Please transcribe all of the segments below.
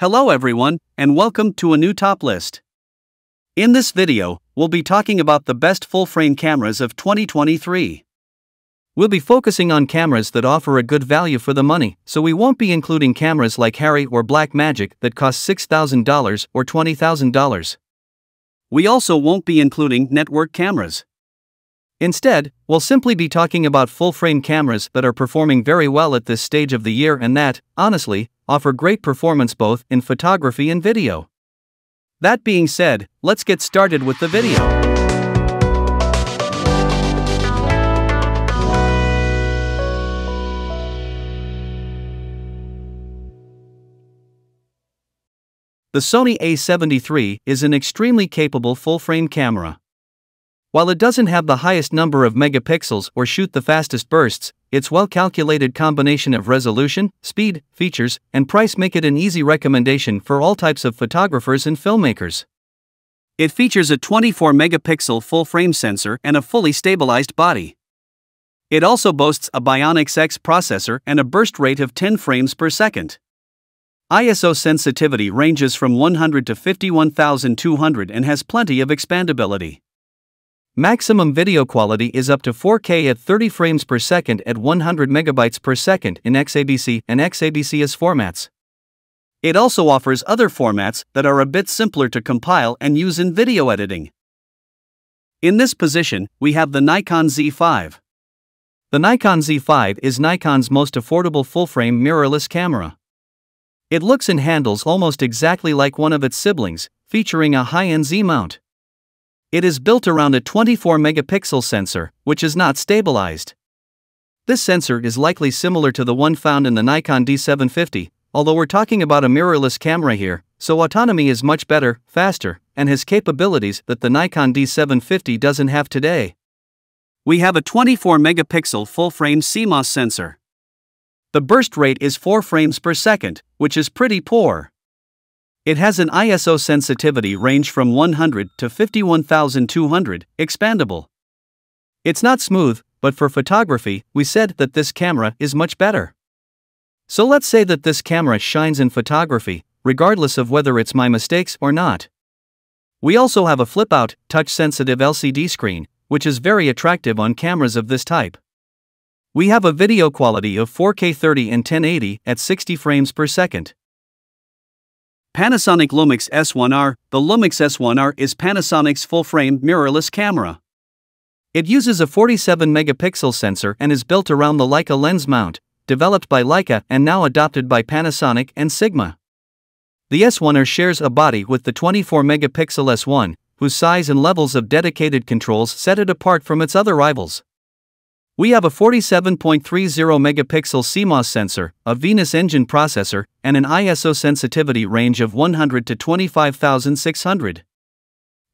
Hello everyone, and welcome to a new top list. In this video, we'll be talking about the best full-frame cameras of 2023. We'll be focusing on cameras that offer a good value for the money, so we won't be including cameras like Harry or Blackmagic that cost $6,000 or $20,000. We also won't be including network cameras. Instead, we'll simply be talking about full-frame cameras that are performing very well at this stage of the year and that, honestly, offer great performance both in photography and video. That being said, let's get started with the video. The Sony A73 is an extremely capable full-frame camera. While it doesn't have the highest number of megapixels or shoot the fastest bursts, its well-calculated combination of resolution, speed, features, and price make it an easy recommendation for all types of photographers and filmmakers. It features a 24-megapixel full-frame sensor and a fully stabilized body. It also boasts a Bionix X processor and a burst rate of 10 frames per second. ISO sensitivity ranges from 100 to 51,200 and has plenty of expandability. Maximum video quality is up to 4K at 30 frames per second at 100 megabytes per second in XAVC and XAVCS formats. It also offers other formats that are a bit simpler to compile and use in video editing. In this position, we have the Nikon Z5. The Nikon Z5 is Nikon's most affordable full-frame mirrorless camera. It looks and handles almost exactly like one of its siblings, featuring a high-end Z mount. It is built around a 24-megapixel sensor, which is not stabilized. This sensor is likely similar to the one found in the Nikon D750, although we're talking about a mirrorless camera here, so autonomy is much better, faster, and has capabilities that the Nikon D750 doesn't have today. We have a 24-megapixel full-frame CMOS sensor. The burst rate is 4 frames per second, which is pretty poor. It has an ISO sensitivity range from 100 to 51,200, expandable. It's not smooth, but for photography, we said that this camera is much better. So let's say that this camera shines in photography, regardless of whether it's my mistakes or not. We also have a flip-out, touch-sensitive LCD screen, which is very attractive on cameras of this type. We have a video quality of 4K 30 and 1080 at 60 frames per second. Panasonic Lumix S1R. The Lumix S1R is Panasonic's full-frame mirrorless camera. It uses a 47-megapixel sensor and is built around the Leica lens mount, developed by Leica and now adopted by Panasonic and Sigma. The S1R shares a body with the 24-megapixel S1, whose size and levels of dedicated controls set it apart from its other rivals. We have a 47.30-megapixel CMOS sensor, a Venus Engine processor, and an ISO sensitivity range of 100 to 25,600.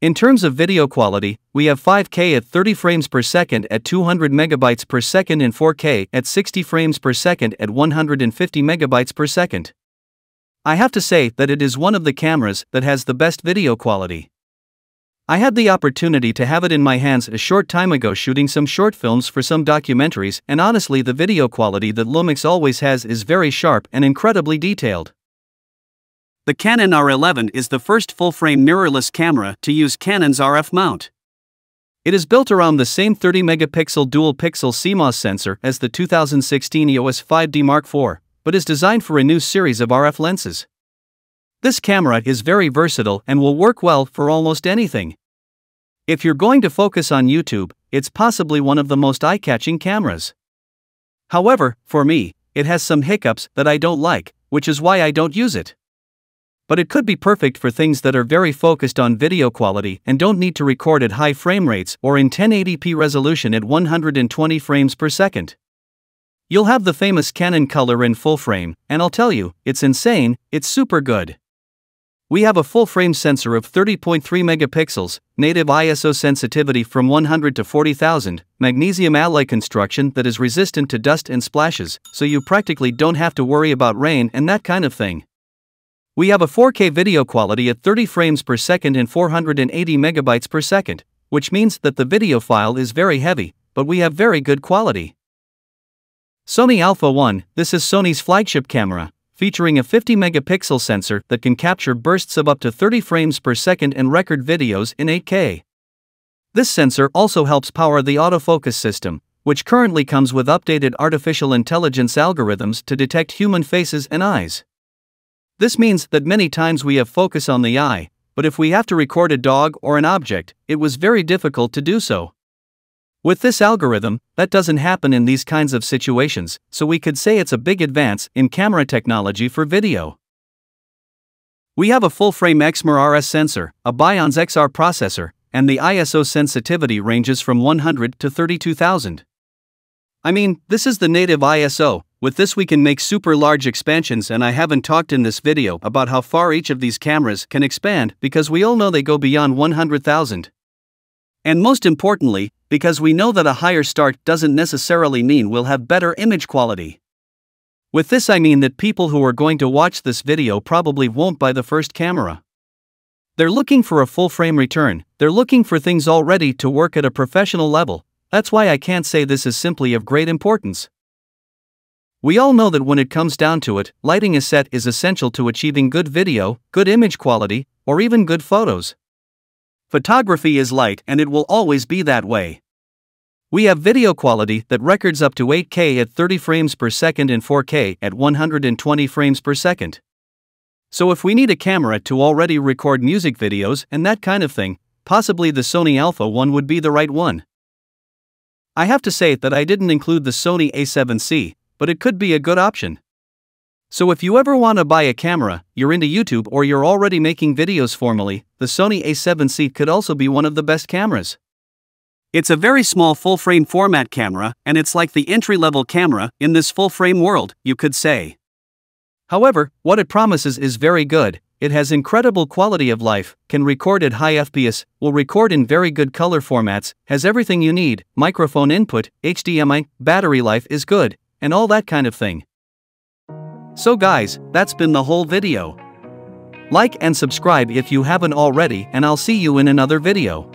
In terms of video quality, we have 5K at 30 frames per second at 200 megabytes per second and 4K at 60 frames per second at 150 megabytes per second. I have to say that it is one of the cameras that has the best video quality. I had the opportunity to have it in my hands a short time ago shooting some short films for some documentaries, and honestly the video quality that Lumix always has is very sharp and incredibly detailed. The Canon R11 is the first full-frame mirrorless camera to use Canon's RF mount. It is built around the same 30-megapixel dual-pixel CMOS sensor as the 2016 EOS 5D Mark IV, but is designed for a new series of RF lenses. This camera is very versatile and will work well for almost anything. If you're going to focus on YouTube, it's possibly one of the most eye-catching cameras. However, for me, it has some hiccups that I don't like, which is why I don't use it. But it could be perfect for things that are very focused on video quality and don't need to record at high frame rates or in 1080p resolution at 120 frames per second. You'll have the famous Canon color in full frame, and I'll tell you, it's insane, it's super good. We have a full-frame sensor of 30.3 megapixels, native ISO sensitivity from 100 to 40,000, magnesium alloy construction that is resistant to dust and splashes, so you practically don't have to worry about rain and that kind of thing. We have a 4K video quality at 30 frames per second and 480 megabytes per second, which means that the video file is very heavy, but we have very good quality. Sony Alpha 1. This is Sony's flagship camera, featuring a 50-megapixel sensor that can capture bursts of up to 30 frames per second and record videos in 8K. This sensor also helps power the autofocus system, which currently comes with updated artificial intelligence algorithms to detect human faces and eyes. This means that many times we have focus on the eye, but if we have to record a dog or an object, it was very difficult to do so. With this algorithm, that doesn't happen in these kinds of situations, so we could say it's a big advance in camera technology for video. We have a full-frame Exmor RS sensor, a Bionz XR processor, and the ISO sensitivity ranges from 100 to 32,000. I mean, this is the native ISO. With this we can make super large expansions, and I haven't talked in this video about how far each of these cameras can expand because we all know they go beyond 100,000. And most importantly, because we know that a higher start doesn't necessarily mean we'll have better image quality. With this I mean that people who are going to watch this video probably won't buy the first camera. They're looking for a full-frame return, they're looking for things already to work at a professional level. That's why I can't say this is simply of great importance. We all know that when it comes down to it, lighting a set is essential to achieving good video, good image quality, or even good photos. Photography is light and it will always be that way. We have video quality that records up to 8K at 30 frames per second and 4K at 120 frames per second. So if we need a camera to already record music videos and that kind of thing, possibly the Sony A1 would be the right one. I have to say that I didn't include the Sony A7C, but it could be a good option. So if you ever want to buy a camera, you're into YouTube or you're already making videos formally, the Sony A7C could also be one of the best cameras. It's a very small full-frame format camera, and it's like the entry-level camera in this full-frame world, you could say. However, what it promises is very good. It has incredible quality of life, can record at high FPS, will record in very good color formats, has everything you need, microphone input, HDMI, battery life is good, and all that kind of thing. So guys, that's been the whole video. Like and subscribe if you haven't already, and I'll see you in another video.